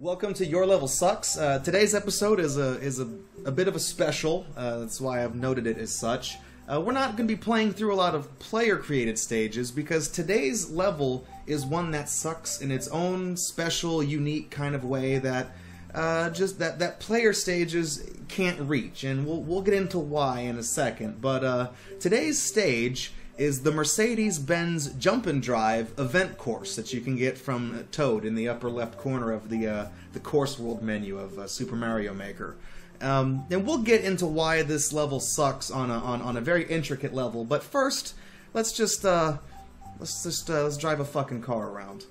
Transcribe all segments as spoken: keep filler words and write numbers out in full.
Welcome to Your Level Sucks. Uh, today's episode is a is a, a bit of a special. Uh, that's why I've noted it as such. Uh, we're not going to be playing through a lot of player-created stages because today's level is one that sucks in its own special, unique kind of way that uh, just that that player stages can't reach, and we'll we'll get into why in a second. But uh, today's stage is the Mercedes-Benz Jump and Drive event course that you can get from Toad in the upper left corner of the uh, the course world menu of uh, Super Mario Maker. Um, and we'll get into why this level sucks on a, on on a very intricate level. But first, let's just uh, let's just uh, let's drive a fucking car around.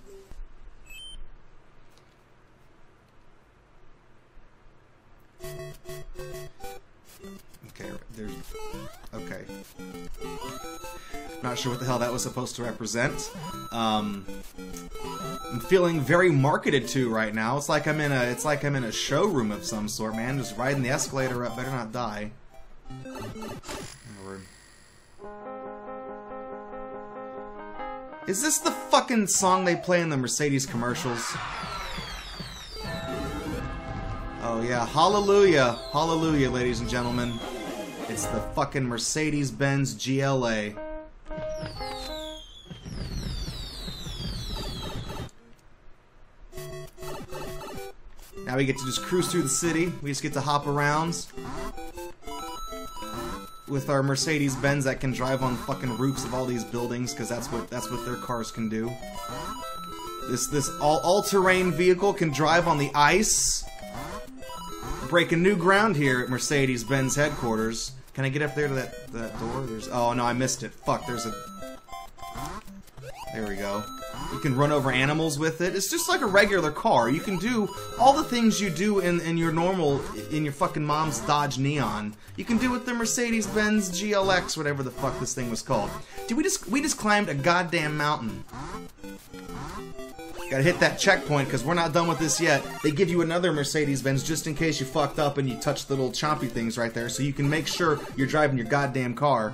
Okay, there's... okay. Not sure what the hell that was supposed to represent. Um, I'm feeling very marketed to right now. It's like I'm in a, it's like I'm in a showroom of some sort, man. Just riding the escalator up. Better not die. Lord. Is this the fucking song they play in the Mercedes commercials? Oh yeah, hallelujah, hallelujah, ladies and gentlemen. It's the fucking Mercedes-Benz G L A. Now we get to just cruise through the city. We just get to hop around with our Mercedes-Benz that can drive on fucking roofs of all these buildings, because that's what that's what their cars can do. This this all all-terrain vehicle can drive on the ice. Breaking new ground here at Mercedes-Benz headquarters. Can I get up there to that, that door? There's... oh no, I missed it. Fuck, there's a... there we go. You can run over animals with it. It's just like a regular car. You can do all the things you do in, in your normal, in your fucking mom's Dodge Neon. You can do with the Mercedes-Benz G L X, whatever the fuck this thing was called. Dude, we just, we just climbed a goddamn mountain. Gotta hit that checkpoint, because we're not done with this yet. They give you another Mercedes-Benz just in case you fucked up and you touched the little chompy things right there, so you can make sure you're driving your goddamn car.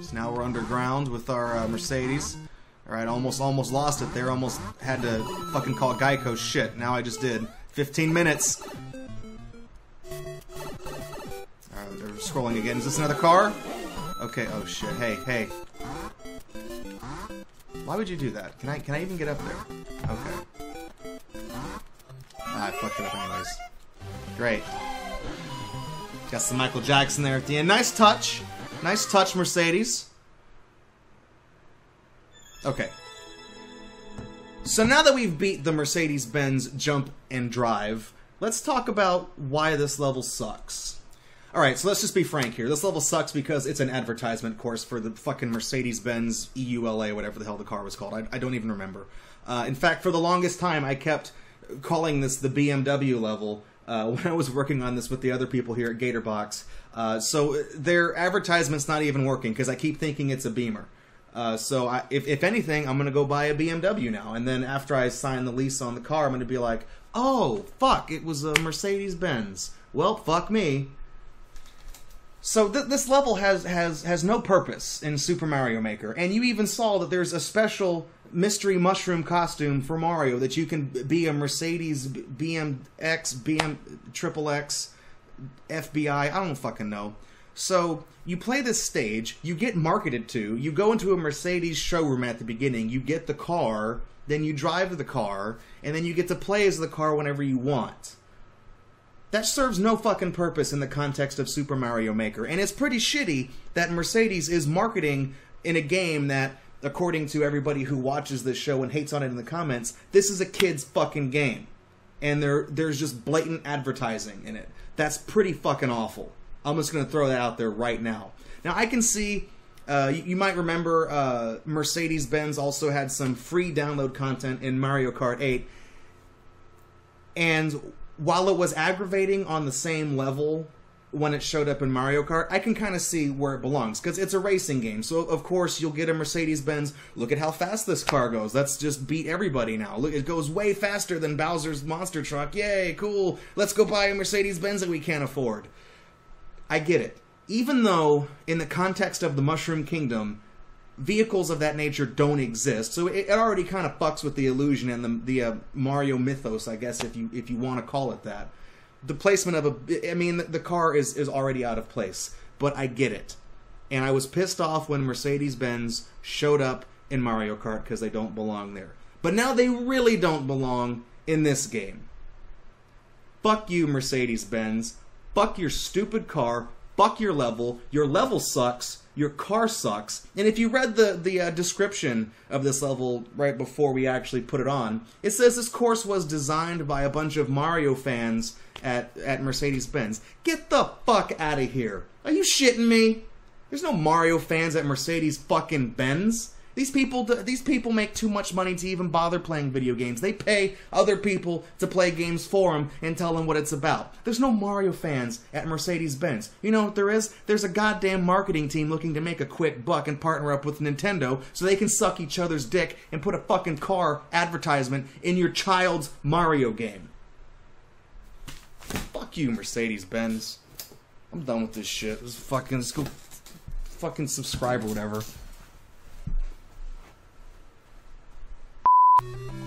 So now we're underground with our uh, Mercedes. Alright, almost almost lost it there. Almost had to fucking call Geico shit. Now I just did. fifteen minutes. Alright, they're scrolling again. Is this another car? Okay, oh shit. Hey, hey. Why would you do that? Can I can I even get up there? Okay. Ah, I fucked it up anyways. Great. Got some Michael Jackson there at the end. Nice touch. Nice touch, Mercedes. Okay. So now that we've beat the Mercedes-Benz Jump and Drive, let's talk about why this level sucks. Alright, so let's just be frank here. This level sucks because it's an advertisement course for the fucking Mercedes-Benz E U L A, whatever the hell the car was called. I, I don't even remember. Uh, in fact, for the longest time, I kept calling this the B M W level uh, when I was working on this with the other people here at Gatorbox. Uh, so their advertisement's not even working because I keep thinking it's a Beamer. Uh, so I, if, if anything, I'm going to go buy a B M W now. And then after I sign the lease on the car, I'm going to be like, oh, fuck, it was a Mercedes-Benz. Well, fuck me. So th this level has, has, has no purpose in Super Mario Maker, and you even saw that there's a special mystery mushroom costume for Mario that you can be a Mercedes, B M X, B M X X X, F B I, I don't fucking know. So you play this stage, you get marketed to, you go into a Mercedes showroom at the beginning, you get the car, then you drive the car, and then you get to play as the car whenever you want. That serves no fucking purpose in the context of Super Mario Maker, and it's pretty shitty that Mercedes is marketing in a game that, according to everybody who watches this show and hates on it in the comments, this is a kid's fucking game, and there there's just blatant advertising in it. That's pretty fucking awful. I'm just gonna throw that out there right now. Now I can see, uh, you, you might remember uh, Mercedes-Benz also had some free download content in Mario Kart eight, and while it was aggravating on the same level when it showed up in Mario Kart, I can kind of see where it belongs, because it's a racing game. So, of course, you'll get a Mercedes-Benz. Look at how fast this car goes. Let's just beat everybody now. Look, it goes way faster than Bowser's monster truck. Yay, cool. Let's go buy a Mercedes-Benz that we can't afford. I get it. Even though, in the context of the Mushroom Kingdom, vehicles of that nature don't exist, so it, it already kind of fucks with the illusion and the the uh, Mario mythos, I guess, if you if you want to call it that. The placement of a, I mean, the car is is already out of place, but I get it, and I was pissed off when Mercedes-Benz showed up in Mario Kart because they don't belong there, but now they really don't belong in this game. Fuck you, Mercedes-Benz. Fuck your stupid car. Fuck your level. Your level sucks. Your car sucks. And if you read the, the uh, description of this level right before we actually put it on, it says this course was designed by a bunch of Mario fans at, at Mercedes-Benz. Get the fuck out of here. Are you shitting me? There's no Mario fans at Mercedes fucking Benz. These people, these people make too much money to even bother playing video games. They pay other people to play games for them and tell them what it's about. There's no Mario fans at Mercedes-Benz. You know what there is? There's a goddamn marketing team looking to make a quick buck and partner up with Nintendo so they can suck each other's dick and put a fucking car advertisement in your child's Mario game. Fuck you, Mercedes-Benz. I'm done with this shit. This fucking, let's go fucking subscribe or whatever. You